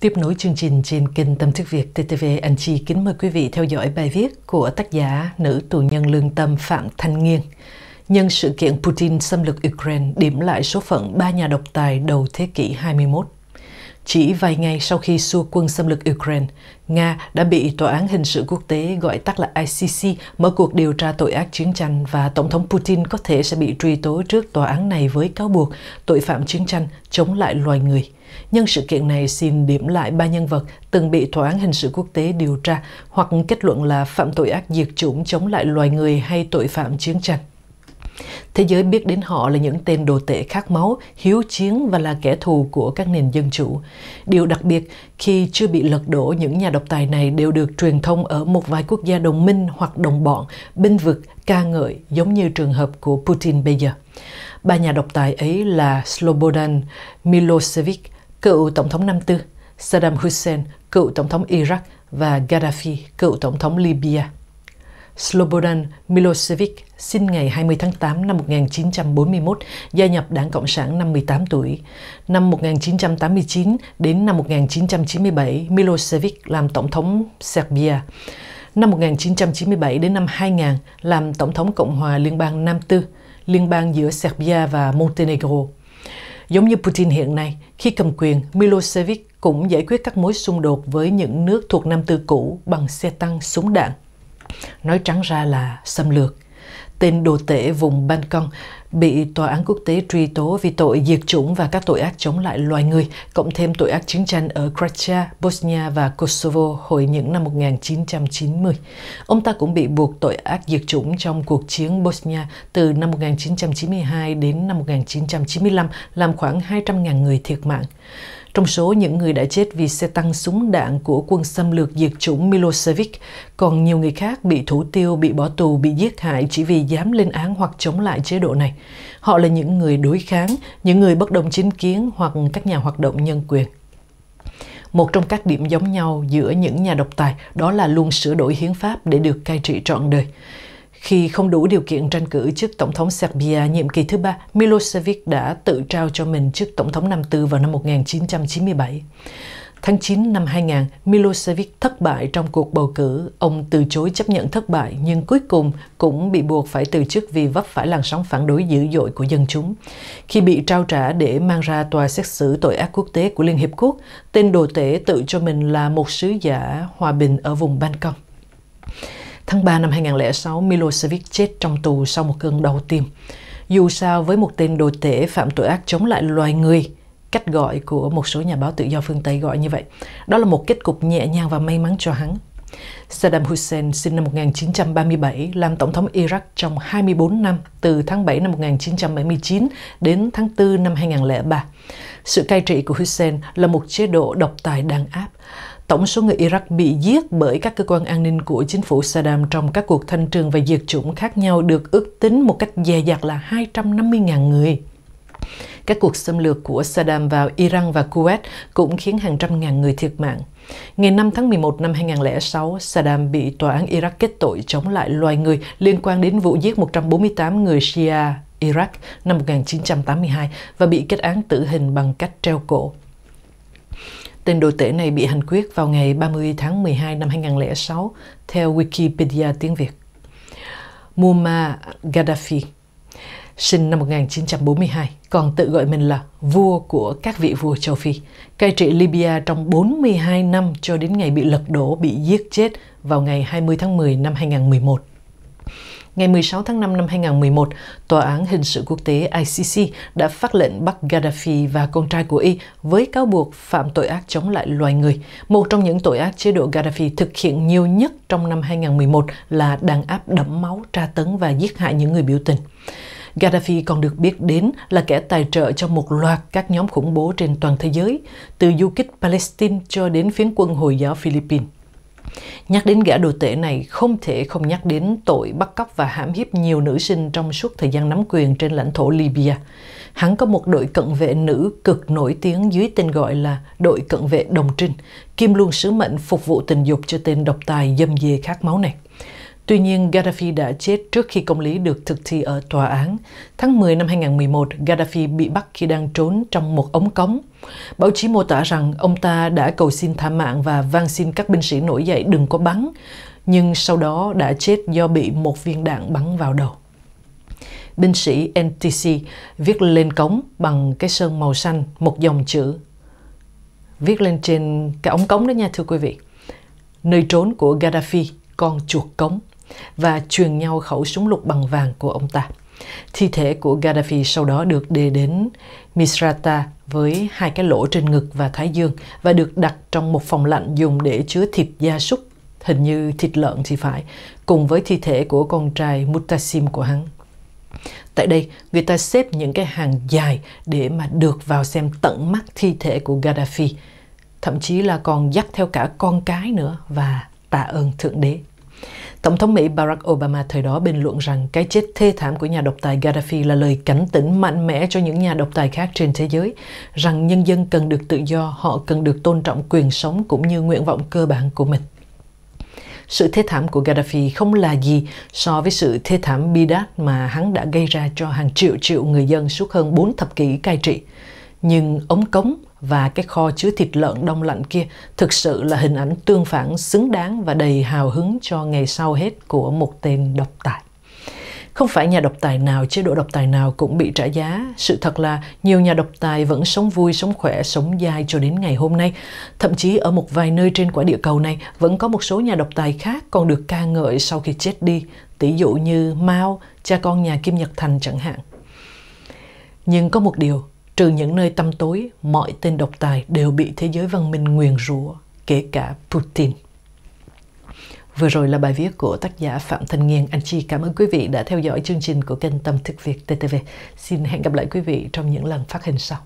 Tiếp nối chương trình trên kênh Tâm Thức Việt TTV, Anh Chi kính mời quý vị theo dõi bài viết của tác giả nữ tù nhân lương tâm Phạm Thanh Nghiên. Nhân sự kiện Putin xâm lược Ukraine điểm lại số phận ba nhà độc tài đầu thế kỷ 21. Chỉ vài ngày sau khi xua quân xâm lược Ukraine, Nga đã bị Tòa án Hình sự Quốc tế gọi tắt là ICC mở cuộc điều tra tội ác chiến tranh và Tổng thống Putin có thể sẽ bị truy tố trước tòa án này với cáo buộc tội phạm chiến tranh chống lại loài người. Nhân sự kiện này xin điểm lại ba nhân vật từng bị Tòa án Hình sự Quốc tế điều tra hoặc kết luận là phạm tội ác diệt chủng chống lại loài người hay tội phạm chiến tranh. Thế giới biết đến họ là những tên đồ tể khát máu, hiếu chiến và là kẻ thù của các nền dân chủ. Điều đặc biệt, khi chưa bị lật đổ, những nhà độc tài này đều được truyền thông ở một vài quốc gia đồng minh hoặc đồng bọn, binh vực, ca ngợi, giống như trường hợp của Putin bây giờ. Ba nhà độc tài ấy là Slobodan Milosevic, cựu Tổng thống năm tư, Saddam Hussein, cựu Tổng thống Iraq và Gaddafi, cựu Tổng thống Libya. Slobodan Milosevic sinh ngày 20 tháng 8 năm 1941, gia nhập Đảng Cộng sản năm 18 tuổi. Năm 1989 đến năm 1997, Milosevic làm Tổng thống Serbia. Năm 1997 đến năm 2000, làm Tổng thống Cộng hòa Liên bang Nam Tư, liên bang giữa Serbia và Montenegro. Giống như Putin hiện nay, khi cầm quyền, Milosevic cũng giải quyết các mối xung đột với những nước thuộc Nam Tư cũ bằng xe tăng, súng đạn. Nói trắng ra là xâm lược. Tên đồ tể vùng Ban Công bị Tòa án Quốc tế truy tố vì tội diệt chủng và các tội ác chống lại loài người, cộng thêm tội ác chiến tranh ở Croatia, Bosnia và Kosovo hồi những năm 1990. Ông ta cũng bị buộc tội ác diệt chủng trong cuộc chiến Bosnia từ năm 1992 đến năm 1995, làm khoảng 200.000 người thiệt mạng. Trong số những người đã chết vì xe tăng súng đạn của quân xâm lược diệt chủng Milosevic, còn nhiều người khác bị thủ tiêu, bị bỏ tù, bị giết hại chỉ vì dám lên án hoặc chống lại chế độ này. Họ là những người đối kháng, những người bất đồng chính kiến hoặc các nhà hoạt động nhân quyền. Một trong các điểm giống nhau giữa những nhà độc tài đó là luôn sửa đổi hiến pháp để được cai trị trọn đời. Khi không đủ điều kiện tranh cử chức Tổng thống Serbia nhiệm kỳ thứ ba, Milosevic đã tự trao cho mình chức Tổng thống năm tư vào năm 1997. Tháng 9 năm 2000, Milosevic thất bại trong cuộc bầu cử. Ông từ chối chấp nhận thất bại nhưng cuối cùng cũng bị buộc phải từ chức vì vấp phải làn sóng phản đối dữ dội của dân chúng. Khi bị trao trả để mang ra tòa xét xử tội ác quốc tế của Liên Hiệp Quốc, tên đồ tể tự cho mình là một sứ giả hòa bình ở vùng Ban Công. Tháng 3 năm 2006, Milosevic chết trong tù sau một cơn đau tim. Dù sao, với một tên đồ tể phạm tội ác chống lại loài người, cách gọi của một số nhà báo tự do phương Tây gọi như vậy, đó là một kết cục nhẹ nhàng và may mắn cho hắn. Saddam Hussein sinh năm 1937, làm Tổng thống Iraq trong 24 năm, từ tháng 7 năm 1979 đến tháng 4 năm 2003. Sự cai trị của Hussein là một chế độ độc tài đàn áp. Tổng số người Iraq bị giết bởi các cơ quan an ninh của chính phủ Saddam trong các cuộc thanh trừng và diệt chủng khác nhau được ước tính một cách dè dặt là 250.000 người. Các cuộc xâm lược của Saddam vào Iran và Kuwait cũng khiến hàng trăm ngàn người thiệt mạng. Ngày 5 tháng 11 năm 2006, Saddam bị Tòa án Iraq kết tội chống lại loài người liên quan đến vụ giết 148 người Shia Iraq năm 1982 và bị kết án tử hình bằng cách treo cổ. Tên đồ tể này bị hành quyết vào ngày 30 tháng 12 năm 2006, theo Wikipedia tiếng Việt. Muammar Gaddafi, sinh năm 1942, còn tự gọi mình là vua của các vị vua châu Phi, cai trị Libya trong 42 năm cho đến ngày bị lật đổ, bị giết chết vào ngày 20 tháng 10 năm 2011. Ngày 16 tháng 5 năm 2011, Tòa án Hình sự Quốc tế ICC đã phát lệnh bắt Gaddafi và con trai của y với cáo buộc phạm tội ác chống lại loài người. Một trong những tội ác chế độ Gaddafi thực hiện nhiều nhất trong năm 2011 là đàn áp đẫm máu, tra tấn và giết hại những người biểu tình. Gaddafi còn được biết đến là kẻ tài trợ cho một loạt các nhóm khủng bố trên toàn thế giới, từ du kích Palestine cho đến phiến quân Hồi giáo Philippines. Nhắc đến gã đồ tể này không thể không nhắc đến tội bắt cóc và hãm hiếp nhiều nữ sinh trong suốt thời gian nắm quyền trên lãnh thổ Libya. Hắn có một đội cận vệ nữ cực nổi tiếng dưới tên gọi là đội cận vệ Đồng Trinh, kiêm luôn sứ mệnh phục vụ tình dục cho tên độc tài dâm dê khát máu này. Tuy nhiên, Gaddafi đã chết trước khi công lý được thực thi ở tòa án. Tháng 10 năm 2011, Gaddafi bị bắt khi đang trốn trong một ống cống. Báo chí mô tả rằng ông ta đã cầu xin tha mạng và van xin các binh sĩ nổi dậy đừng có bắn, nhưng sau đó đã chết do bị một viên đạn bắn vào đầu. Binh sĩ NTC viết lên cống bằng cái sơn màu xanh một dòng chữ. Viết lên trên cái ống cống đó nha thưa quý vị. Nơi trốn của Gaddafi, con chuột cống, và truyền nhau khẩu súng lục bằng vàng của ông ta. Thi thể của Gaddafi sau đó được đưa đến Misrata với hai cái lỗ trên ngực và thái dương và được đặt trong một phòng lạnh dùng để chứa thịt gia súc, hình như thịt lợn thì phải, cùng với thi thể của con trai Mutassim của hắn. Tại đây, người ta xếp những cái hàng dài để mà được vào xem tận mắt thi thể của Gaddafi, thậm chí là còn dắt theo cả con cái nữa và tạ ơn Thượng Đế. Tổng thống Mỹ Barack Obama thời đó bình luận rằng cái chết thê thảm của nhà độc tài Gaddafi là lời cảnh tỉnh mạnh mẽ cho những nhà độc tài khác trên thế giới, rằng nhân dân cần được tự do, họ cần được tôn trọng quyền sống cũng như nguyện vọng cơ bản của mình. Sự thê thảm của Gaddafi không là gì so với sự thê thảm bi đát mà hắn đã gây ra cho hàng triệu người dân suốt hơn 4 thập kỷ cai trị. Nhưng ống cống và cái kho chứa thịt lợn đông lạnh kia thực sự là hình ảnh tương phản xứng đáng và đầy hào hứng cho ngày sau hết của một tên độc tài. Không phải nhà độc tài nào, chế độ độc tài nào cũng bị trả giá. Sự thật là nhiều nhà độc tài vẫn sống vui, sống khỏe, sống dai cho đến ngày hôm nay. Thậm chí ở một vài nơi trên quả địa cầu này vẫn có một số nhà độc tài khác còn được ca ngợi sau khi chết đi. Tỷ dụ như Mao, cha con nhà Kim Nhật Thành chẳng hạn. Nhưng có một điều, trừ những nơi tăm tối, mọi tên độc tài đều bị thế giới văn minh nguyền rủa, kể cả Putin. Vừa rồi là bài viết của tác giả Phạm Thanh Nghiên. Anh Chi cảm ơn quý vị đã theo dõi chương trình của kênh Tâm Thức Việt TTV. Xin hẹn gặp lại quý vị trong những lần phát hình sau.